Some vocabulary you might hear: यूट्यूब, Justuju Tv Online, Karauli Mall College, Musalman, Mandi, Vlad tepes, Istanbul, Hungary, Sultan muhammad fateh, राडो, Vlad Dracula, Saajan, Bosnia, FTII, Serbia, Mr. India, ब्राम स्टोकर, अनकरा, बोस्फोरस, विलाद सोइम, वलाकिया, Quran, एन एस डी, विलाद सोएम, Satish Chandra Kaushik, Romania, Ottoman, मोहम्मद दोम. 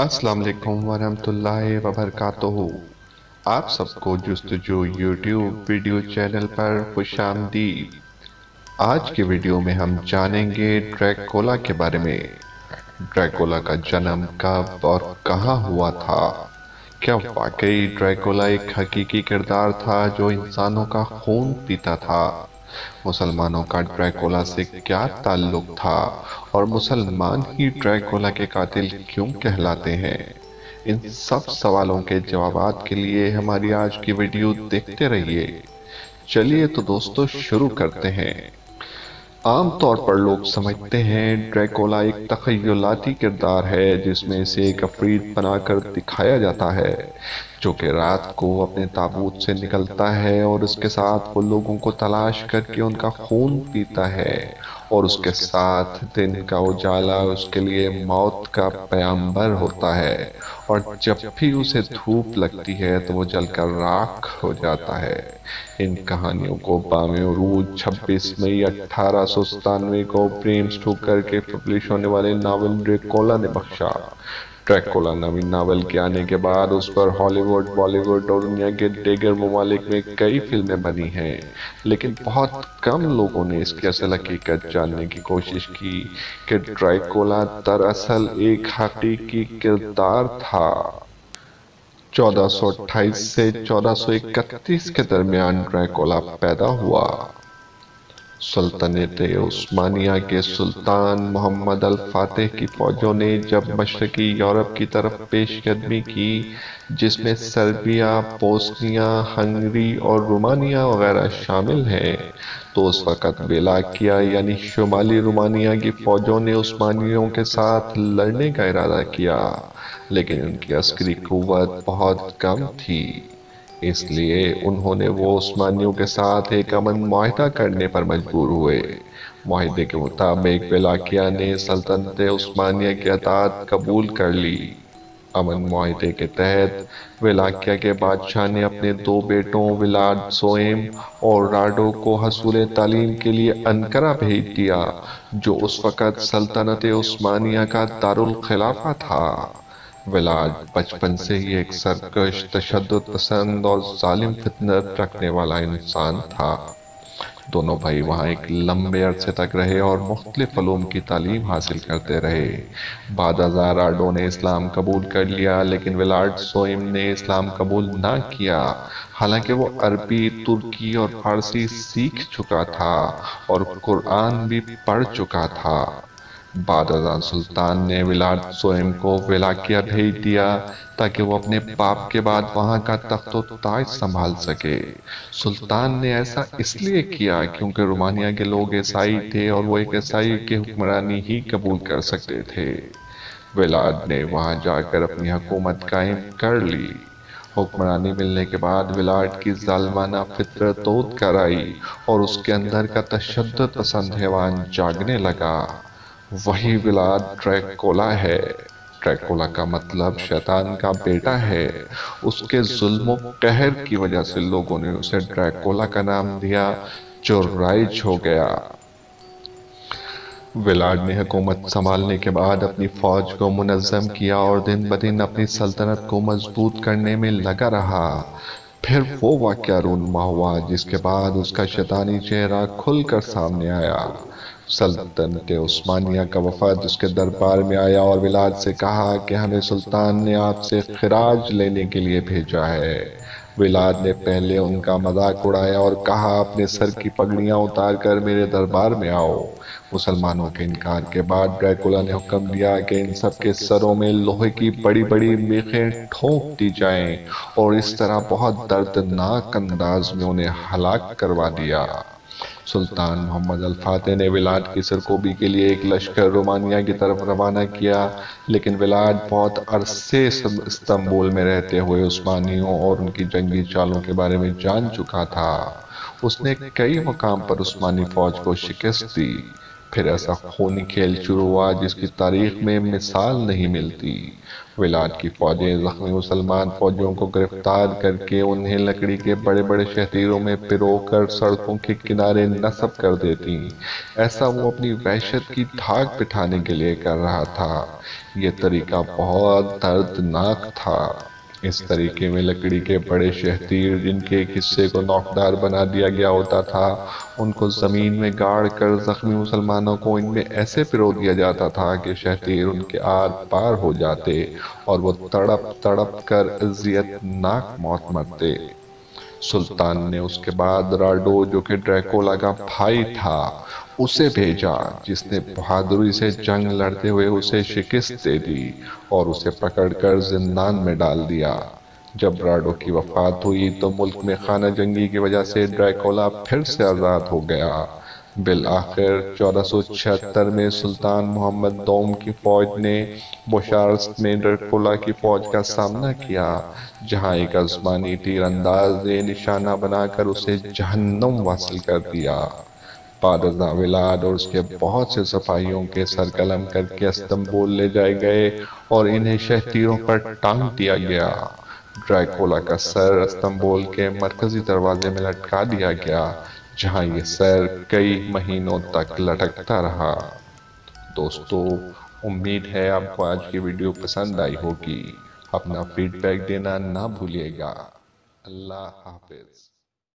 अस्सलाम वालेकुम वरहमतुल्लाहि वबरकातुहू। आप सबको जुस्तुजू यूट्यूब वीडियो चैनल पर खुशामदीद। आज के वीडियो में हम जानेंगे ड्रैकुला के बारे में। ड्रैकुला का जन्म कब और कहाँ हुआ था? क्या वाकई ड्रैकुला एक हकीकी किरदार था जो इंसानों का खून पीता था? मुसलमानों का ड्रैकुला से क्या ताल्लुक था और मुसलमान ही ड्रैकुला के कातिल क्यों कहलाते हैं? इन सब सवालों के जवाब के लिए हमारी आज की वीडियो देखते रहिए। चलिए तो दोस्तों शुरू करते हैं। आमतौर पर लोग समझते हैं ड्रैकुला एक तखय्युलाती किरदार है जिसमें से एक अफरीद बनाकर दिखाया जाता है जो कि रात को अपने ताबूत से निकलता है और उसके साथ वो लोगों को तलाश करके उनका खून पीता है और उसके साथ दिन का उजाला उसके लिए मौत का पैगंबर होता है और जब भी उसे धूप लगती है तो वो जलकर राख हो जाता है। इन कहानियों को बाम-ए-उरूज 26 मई 1897 को ब्राम स्टोकर के पब्लिश होने वाले नावल ड्रैकुला ने बख्शा। ड्रैकुला नवीन नावल के आने के बाद उस पर हॉलीवुड, बॉलीवुड और दुनिया के दीगर ममालिक में कई फिल्में बनी हैं, लेकिन बहुत कम लोगों ने इसकी असल हकीकत जानने की कोशिश की कि ड्रैकुला दरअसल एक हकीकी किरदार था। 1428 से 1431 के दरमियान ड्रैकुला पैदा हुआ। सल्तनत उस्मानिया के सुल्तान मोहम्मद अल फातेह की फौजों ने जब मशरकी यूरोप की तरफ पेशकदमी की, जिसमें सर्बिया, बोस्निया, हंगरी और रोमानिया वगैरह शामिल हैं, तो उस वक़्त वलाकिया यानी शुमाली रोमानिया की फ़ौजों ने उस्मानियों के साथ लड़ने का इरादा किया, लेकिन उनकी अस्करी क़ुव्वत बहुत कम थी, इसलिए उन्होंने वो उस्मानियों के साथ एक अमन मुआहदा करने पर मजबूर हुए। मुआहदे के मुताबिक वलाकिया ने सल्तनत उस्मानिया की अतात कबूल कर ली। अमन मुआहदे के तहत वलाकिया के बादशाह ने अपने 2 बेटों विलाद सोएम और राडो को हसूल तालीम के लिए अनकरा भेज दिया, जो उस वक़्त सल्तनत उस्मानिया का दारुल खिलाफा था। विलाद बचपन से ही एक सरकश, तशद्दुद पसंद और जालिम फितनत रखने वाला इंसान था। दोनों भाई वहाँ एक लंबे अरसे तक रहे और मुख्तलिफ उलूम की तालीम हासिल करते रहे। बाद हज़ार राडो ने इस्लाम कबूल कर लिया, लेकिन विलाद सोइम ने इस्लाम कबूल ना किया। हालांकि वो अरबी, तुर्की और फारसी सीख चुका था और कुरान भी पढ़ चुका था। बादशाह सुल्तान ने विलाद सोइम को वलाकिया भेज दिया ताकि वो अपने बाप के बाद वहाँ का तख्त और ताज संभाल सके। सुल्तान ने ऐसा इसलिए किया क्योंकि रोमानिया के लोग ईसाई थे और वो एक ईसाई की हुक्मरानी ही कबूल कर सकते थे। विलाद ने वहाँ जाकर अपनी हुकूमत कायम कर ली। हुक्मरानी मिलने के बाद विलाद की जालमाना फितरत तोद कर आई और उसके अंदर का तशद्दुद पसंद हैवान जागने लगा। वही विलाद ड्रैकुला है। ड्रैकुला का मतलब शैतान का बेटा है। उसके जुल्म व कहर की वजह से लोगों ने उसे ड्रैकुला का नाम दिया, जो राइज हो गया। विलाद ने हुकूमत संभालने के बाद अपनी फौज को मुनज़्ज़म किया और दिन ब दिन अपनी सल्तनत को मजबूत करने में लगा रहा। फिर वो वाक़या रूनमा हुआ जिसके बाद उसका शैतानी चेहरा खुलकर सामने आया। सल्तनत उस्मानिया का वफद उसके दरबार में आया और विलाद से कहा कि हमें सुल्तान ने आपसे खिराज लेने के लिए भेजा है। विलाद ने पहले उनका मजाक उड़ाया और कहा, अपने सर की पगड़ियाँ उतार कर मेरे दरबार में आओ। मुसलमानों के इनकार के बाद ड्रैकुला ने हुक्म दिया कि इन सब के सरों में लोहे की बड़ी बड़ी मेखें ठोंक दी जाएं और इस तरह बहुत दर्दनाक अंदाज में उन्हें हलाक करवा दिया। सुल्तान मोहम्मद अल फातेह ने विलाद की सरकोबी के लिए एक लश्कर रोमानिया की तरफ रवाना किया, लेकिन विलाद बहुत अरसे इस्तांबुल में रहते हुए उस्मानियों और उनकी जंगी चालों के बारे में जान चुका था। उसने कई मकाम पर उस्मानी फौज को शिकस्त दी। फिर ऐसा खूनी खेल शुरू हुआ जिसकी तारीख में मिसाल नहीं मिलती। विलाद की फौजें जख्मी मुसलमान फौजियों को गिरफ्तार करके उन्हें लकड़ी के बड़े बड़े शहतीरों में पिरोकर सड़कों के किनारे नस्ब कर देती। ऐसा वो अपनी वहशत की धाक बिठाने के लिए कर रहा था। ये तरीका बहुत दर्दनाक था। इस तरीके में लकड़ी के बड़े शहतीर जिनके एक हिस्से को नौकदार बना दिया गया होता था, उनको ज़मीन में गाड़ कर ज़ख्मी मुसलमानों को इनमें ऐसे पिरो दिया जाता था कि शहतीर उनके आर पार हो जाते और वो तड़प तड़प कर अज़ियतनाक मौत मरते। सुल्तान ने उसके बाद राडो, जो कि ड्रैकुला का भाई था, उसे भेजा, जिसने बहादुरी से जंग लड़ते हुए उसे शिकस्त दे दी और उसे पकड़कर जिंदान में डाल दिया। जब राडो की वफात हुई तो मुल्क में खाना जंगी की वजह से ड्रैकुला फिर से आज़ाद हो गया। बिल आखिर 1476 में सुल्तान मोहम्मद दोम की फौज ने बोस्फोरस में ड्रैकुला की फौज का सामना किया, जहां एक आसमानी तीरंदाज ने निशाना बनाकर उसे जहन्नुम हासिल कर दिया। पादजा विलाद और उसके बहुत से सिपाहियों के सरकलम करके इस्तांबुल ले जाए गए और इन्हें शहतीरों पर टांग दिया गया। ड्रैकुला का सर इस्तांबुल के मरकजी दरवाजे में लटका दिया गया, जहाँ ये सर कई महीनों तक लटकता रहा। दोस्तों, उम्मीद है आपको आज की वीडियो पसंद आई होगी। अपना फीडबैक देना ना भूलिएगा। अल्लाह हाफिज।